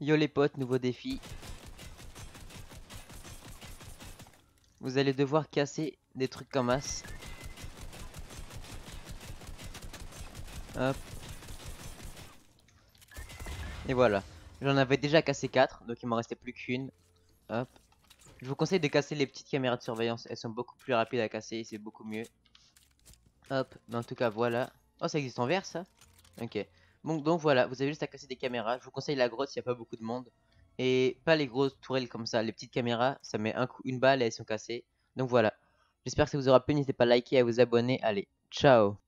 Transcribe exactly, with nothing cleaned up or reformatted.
Yo les potes, nouveau défi. Vous allez devoir casser des trucs en masse. Hop. Et voilà. J'en avais déjà cassé quatre, donc il m'en restait plus qu'une. Hop. Je vous conseille de casser les petites caméras de surveillance. Elles sont beaucoup plus rapides à casser et c'est beaucoup mieux. Hop. Mais en tout cas, voilà. Oh, ça existe en vert, ça? Ok. Donc, donc voilà, vous avez juste à casser des caméras. Je vous conseille la grosse s'il n'y a pas beaucoup de monde. Et pas les grosses tourelles comme ça. Les petites caméras, ça met un coup, une balle et elles sont cassées. Donc voilà. J'espère que ça vous aura plu. N'hésitez pas à liker et à vous abonner. Allez, ciao!